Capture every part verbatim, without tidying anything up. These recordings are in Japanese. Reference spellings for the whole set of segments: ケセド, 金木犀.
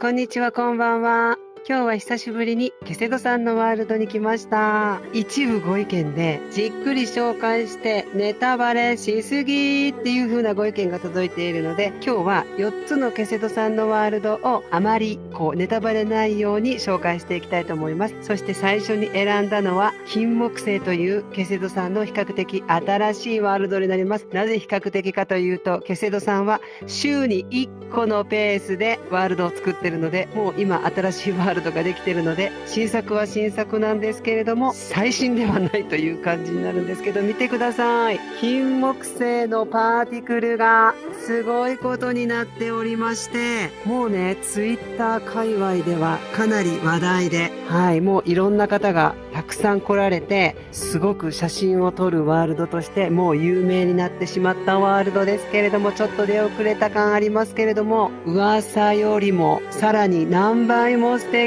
こんにちは、こんばんは。今日は久しぶりにケセドさんのワールドに来ました。一部ご意見でじっくり紹介してネタバレしすぎっていう風なご意見が届いているので、今日はよっつのケセドさんのワールドをあまりこうネタバレないように紹介していきたいと思います。そして最初に選んだのは金木犀というケセドさんの比較的新しいワールドになります。なぜ比較的かというと、ケセドさんは週にいっこのペースでワールドを作ってるので、もう今新しいワールドワールドができているので、新作は新作なんですけれども最新ではないという感じになるんですけど、見てください。金木犀のパーティクルがすごいことになっておりまして、もうねツイッター界隈ではかなり話題で、はいもういろんな方がたくさん来られて、すごく写真を撮るワールドとしてもう有名になってしまったワールドですけれども、ちょっと出遅れた感ありますけれども、噂よりもさらに何倍も素敵。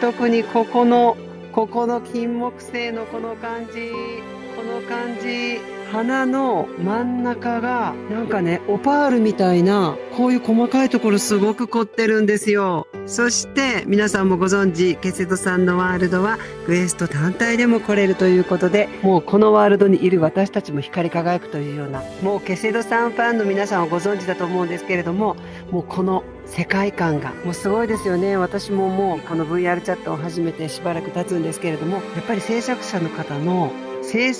特にここのここの金木犀のこの感じ、この感じ、花の真ん中がなんかねオパールみたいな、こういう細かいところすごく凝ってるんですよ。そして皆さんもご存知、ケセドさんのワールドはクエスト単体でも来れるということで、もうこのワールドにいる私たちも光り輝くというような、もうケセドさんファンの皆さんはご存知だと思うんですけれども、もうこの世界観がもうすごいですよね。私ももうこの ブイアール チャットを始めてしばらく経つんですけれども、やっぱり制作者の方の制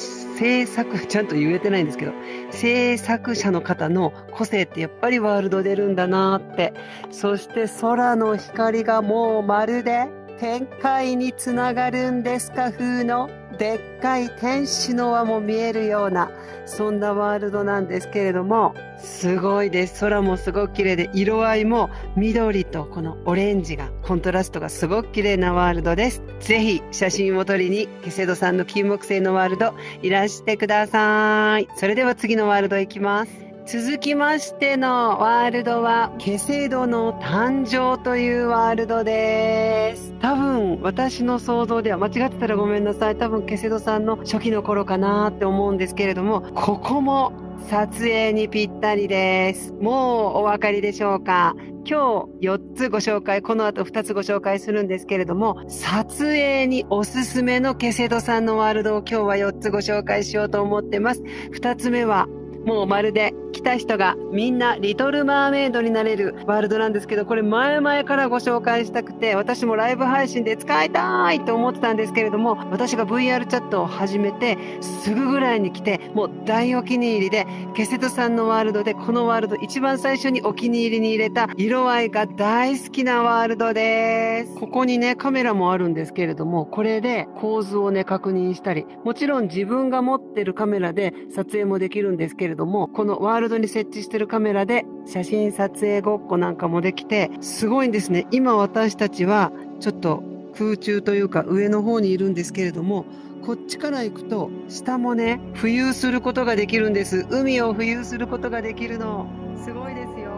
作、ちゃんと言えてないんですけど、制作者の方の個性ってやっぱりワールド出るんだなーって。そして空の光がもうまるで天界につながるんですか風のでっかい天使の輪も見えるような、そんなワールドなんですけれども、すごいです。空もすごく綺麗で、色合いも緑とこのオレンジがコントラストがすごく綺麗なワールドです。ぜひ写真を撮りにケセドさんの金木犀のワールドいらしてください。それでは次のワールド行きます。続きましてのワールドはケセドの誕生というワールドです。多分私の想像では、間違ってたらごめんなさい、多分ケセドさんの初期の頃かなって思うんですけれども、ここも撮影にぴったりです。もうお分かりでしょうか。今日よっつご紹介、この後ふたつご紹介するんですけれども、撮影におすすめのケセドさんのワールドを今日はよっつご紹介しようと思ってます。ふたつめはもうまるで来た人がみんなリトルマーメイドになれるワールドなんですけど、これ前々からご紹介したくて、私もライブ配信で使いたいと思ってたんですけれども、私が ブイアール チャットを始めてすぐぐらいに来て、もう大お気に入りで、ケセドさんのワールドでこのワールド一番最初にお気に入りに入れた、色合いが大好きなワールドです。ここにねカメラもあるんですけれども、これで構図をね確認したり、もちろん自分が持ってるカメラで撮影もできるんですけれども、このワールドワールドに設置してるカメラで写真撮影ごっこなんかもできて、すごいんですね。今私たちはちょっと空中というか上の方にいるんですけれども、こっちから行くと下もね浮遊することができるんです。海を浮遊することができるの、すごいですよ。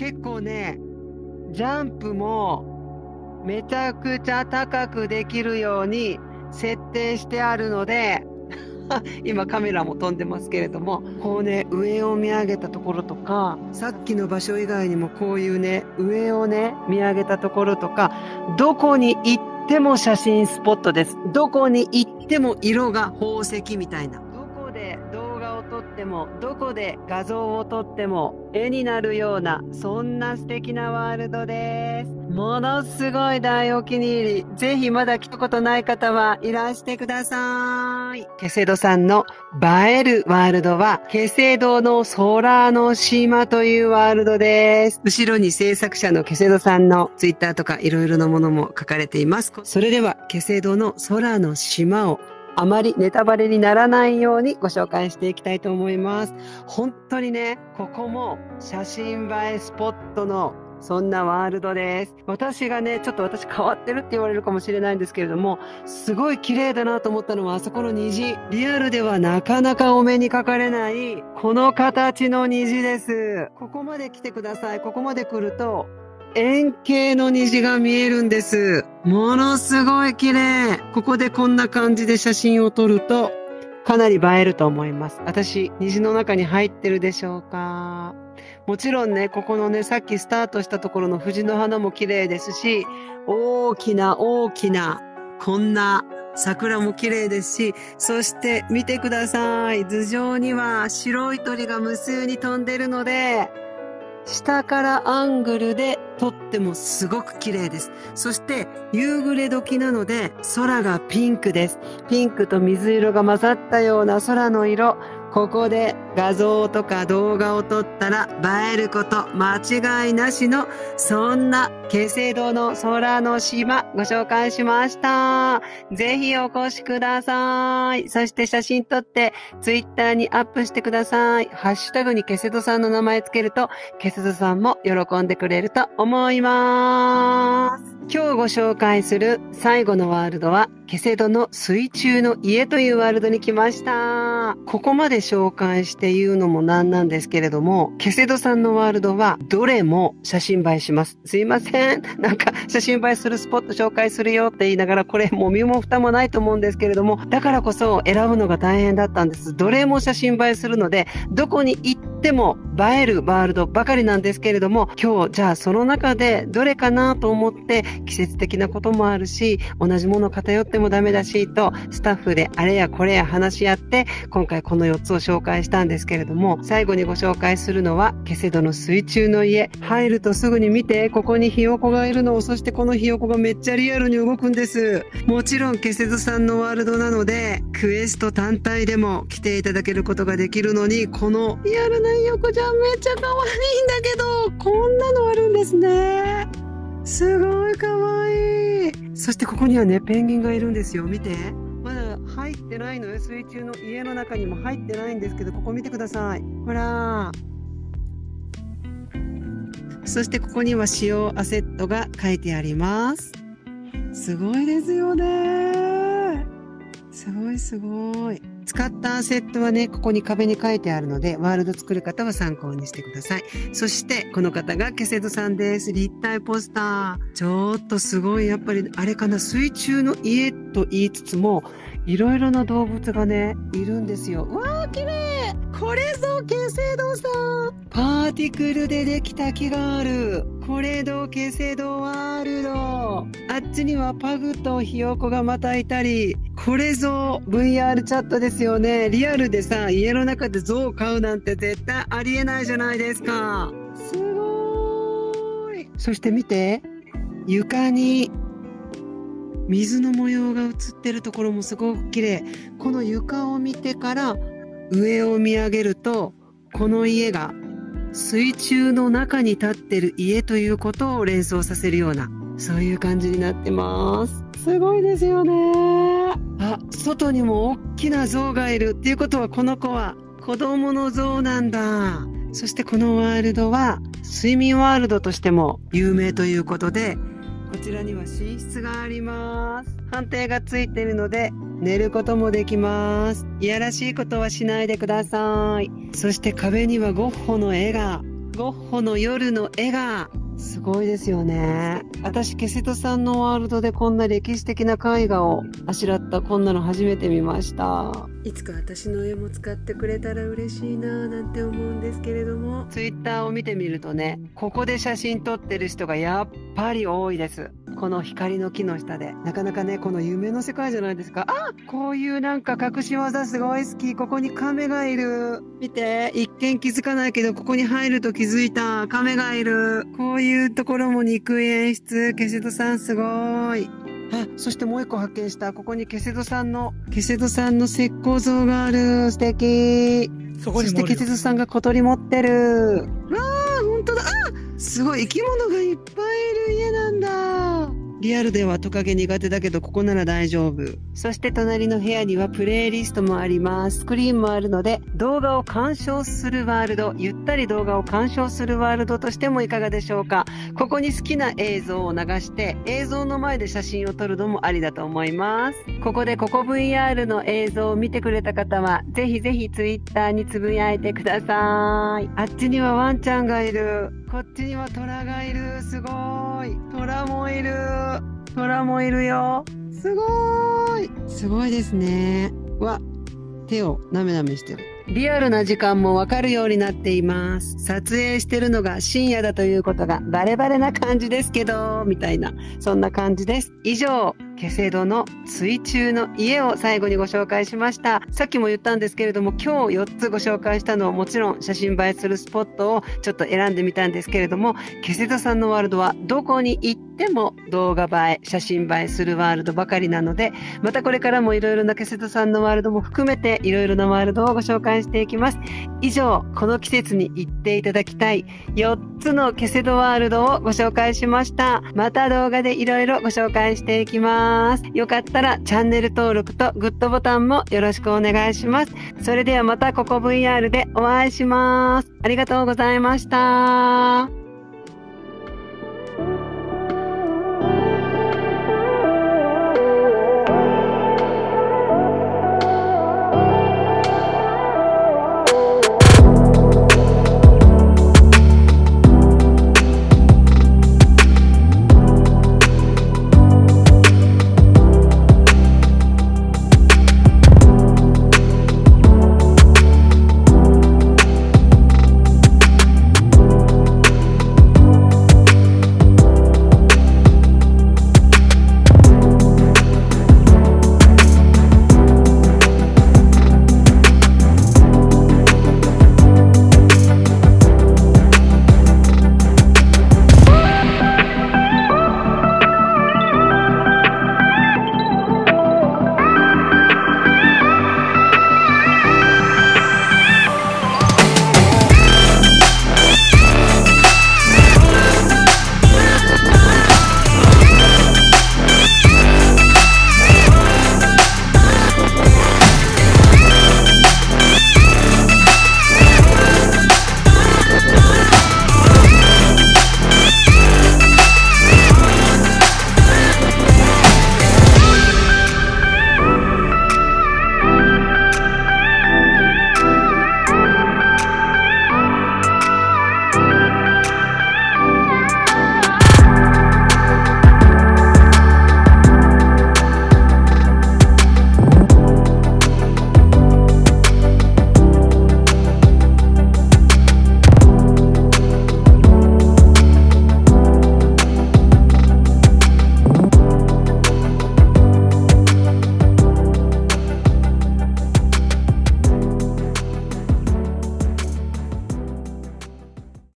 結構ねジャンプもめちゃくちゃ高くできるように設定してあるので今カメラも飛んでますけれども、こうね上を見上げたところとか、さっきの場所以外にもこういうね上をね見上げたところとか、どこに行っても写真スポットです。どこに行っても色が宝石みたいな、でもどこで画像を撮っても絵になるような、そんな素敵なワールドです。ものすごい大お気に入り、ぜひまだ来たことない方はいらしてください。ケセドさんの映えるワールドはケセドの空の島というワールドです。後ろに制作者のケセドさんのツイッターとかいろいろなものも書かれています。それではケセドの空の島をあまりネタバレにならないようにご紹介していきたいと思います。本当にね、ここも写真映えスポットのそんなワールドです。私がね、ちょっと私変わってるって言われるかもしれないんですけれども、すごい綺麗だなと思ったのはあそこの虹。リアルではなかなかお目にかかれないこの形の虹です。ここまで来てください。ここまで来ると円形の虹が見えるんです。ものすごい綺麗。ここでこんな感じで写真を撮るとかなり映えると思います。私、虹の中に入ってるでしょうか？もちろんね、ここのね、さっきスタートしたところの藤の花も綺麗ですし、大きな大きなこんな桜も綺麗ですし、そして見てください。頭上には白い鳥が無数に飛んでるので、下からアングルで撮ってもすごく綺麗です。そして夕暮れ時なので空がピンクです。ピンクと水色が混ざったような空の色。ここで画像とか動画を撮ったら映えること間違いなしの、そんな京成堂の空の島ご紹介しました。ぜひお越しください。そして写真撮ってツイッターにアップしてください。ハッシュタグに京成堂さんの名前つけると京成堂さんも喜んでくれると思います。今日ご紹介する最後のワールドは京成堂の水中の家というワールドに来ました。ここまで紹介して言うのもなんなんですけれども、京成堂さんのワールドはどれも写真映えします。すいません。なんか写真映えするスポット紹介するよって言いながら、これもう身も蓋もないと思うんですけれども、だからこそ選ぶのが大変だったんです。どれも写真映えするので、どこに行っても映えるワールドばかりなんですけれども、今日じゃあその中でどれかなと思って、季節的なこともあるし、同じもの偏ってもダメだしと、スタッフであれやこれや話し合って、今回このよっつを紹介したんですけれども、最後にご紹介するのは、京成堂の水中の家。入るとすぐに見て、ここにひよこがいるのを、そしてこのひよこがめっちゃリアルに動くんです。もちろん京成堂さんのワールドなので、クエスト単体でも来ていただけることができるのに、このリアルなひよこちゃんめっちゃ可愛いんだけど、こんなのあるんですね。すごい可愛い。そしてここにはね、ペンギンがいるんですよ。見て。まだ入ってないのよ。水中の家の中にも入ってないんですけど、ここ見てください。ほら。そしてここには使用アセットが書いてあります。すごいですよね。すごいすごい。使ったアセットはね、ここに壁に書いてあるので、ワールド作る方は参考にしてください。そして、この方が京成堂さんです。立体ポスター。ちょっとすごい、やっぱり、あれかな、水中の家と言いつつも、いろいろな動物がね、いるんですよ。わー、綺麗！これぞ京成堂さん！パーティクルでできた木がある。これぞ京成堂ワールド。あっちにはパグとひよこがまたいたり、これぞ ブイアール チャットですよね。リアルでさ、家の中でゾウを飼うなんて絶対ありえないじゃないですか。すごーい。そして見て、床に水の模様が映ってるところもすごく綺麗。この床を見てから上を見上げると、この家が水中の中に立ってる家ということを連想させるような、そういう感じになってます。すごいですよね。あ、外にも大きな象がいるっていうことは、この子は子供の象なんだ。そしてこのワールドは睡眠ワールドとしても有名ということで、こちらには寝室があります。判定がついているので寝ることもできます。いやらしいことはしないでください。そして壁にはゴッホの絵が、ゴッホの夜の絵が、すごいですよね。私、京成堂さんのワールドでこんな歴史的な絵画をあしらったこんなの初めて見ました。いつか私の絵も使ってくれたら嬉しいなぁなんて思うんですけれども、ツイッターを見てみるとね、ここで写真撮ってる人がやっぱり多いです。この光の木の下で。なかなかね、この夢の世界じゃないですか。あ、こういうなんか隠し技すごい好き。ここに亀がいる。見て、一見気づかないけど、ここに入ると気づいた。亀がいる。こういうところも肉演出。京成堂さんすごい。あ、そしてもう一個発見した。ここに京成堂さんの、京成堂さんの石膏像がある。素敵。そこにも。そして京成堂さんが小鳥持ってる。わあ、ほんとだ。あ、すごい。生き物がいっぱいいる家なんだ。リアルではトカゲ苦手だけど、ここなら大丈夫。そして隣の部屋にはプレイリストもあります。スクリーンもあるので、動画を鑑賞するワールド、ゆったり動画を鑑賞するワールドとしてもいかがでしょうか。ここに好きな映像を流して、映像の前で写真を撮るのもありだと思います。ここでここ ブイアール の映像を見てくれた方は、ぜひぜひ Twitter につぶやいてください。あっちにはワンちゃんがいる。こっちにはトラがいる。すごーい。トラもいる。トラもいるよ。すごーい。すごいですね。わ、手をなめなめしてる。リアルな時間もわかるようになっています。撮影してるのが深夜だということがバレバレな感じですけど、みたいな、そんな感じです。以上、ケセドの水中の家を最後にご紹介しました。さっきも言ったんですけれども、今日よっつご紹介したのはもちろん写真映えするスポットをちょっと選んでみたんですけれども、ケセドさんのワールドはどこに行っても動画映え、写真映えするワールドばかりなので、またこれからもいろいろなケセドさんのワールドも含めていろいろなワールドをご紹介していきます。以上、この季節に行っていただきたいよっつのケセドワールドをご紹介しました。また動画でいろいろご紹介していきます。よかったらチャンネル登録とグッドボタンもよろしくお願いします。それではまたここ ブイアール でお会いします。ありがとうございました。